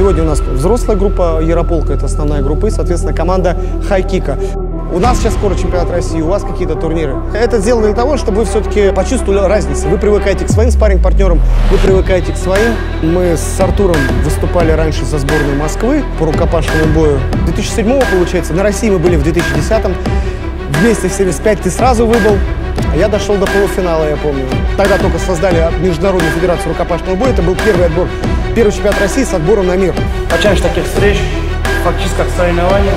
Сегодня у нас взрослая группа Ярополка, это основная группа, и, соответственно, команда Хайкика. У нас сейчас скоро чемпионат России, у вас какие-то турниры. Это сделано для того, чтобы вы все-таки почувствовали разницу. Вы привыкаете к своим спарринг-партнерам, вы привыкаете к своим. Мы с Артуром выступали раньше за сборную Москвы по рукопашному бою. 2007-го, получается, на России мы были в 2010-м. Вместе в 75 ты сразу выбыл. Я дошел до полуфинала, я помню. Тогда только создали Международную федерацию рукопашного боя. Это был первый отбор, первый чемпионат России с отбором на мир. Почаще таких встреч, фактически как соревнования.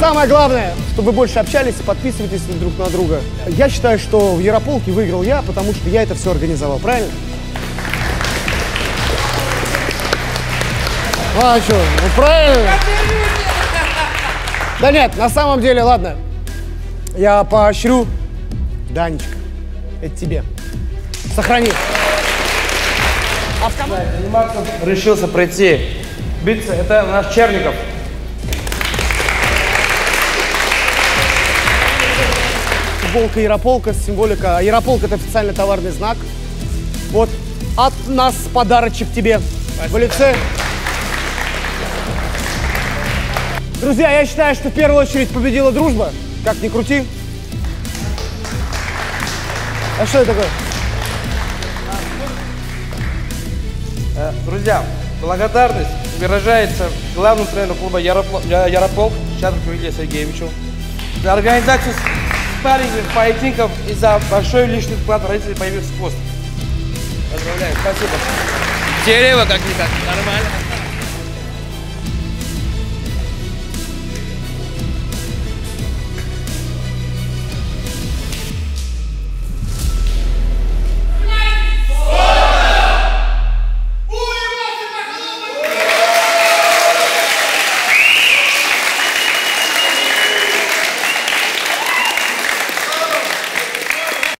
Самое главное, чтобы вы больше общались и подписывайтесь друг на друга. Я считаю, что в Ярополке выиграл я, потому что я это все организовал, правильно? А что, ну правильно? Да нет, на самом деле, ладно. Я поощрю. Данечка, это тебе. Сохрани. Анимаксов решился пройти. Биться, это наш Черников. Футболка Ярополка, символика. Ярополк — это официальный товарный знак. Вот от нас подарочек тебе. Спасибо. В лице. Друзья, я считаю, что в первую очередь победила дружба. Как ни крути. А что это такое? Друзья, благодарность выражается главному тренеру клуба Ярополк Чарльзу Сергею Сергеевичу за организацию спаррингов, поединков и за большой личный вклад родителей боевых спортсменов. Поздравляю, спасибо. Дерево как-никак, нормально.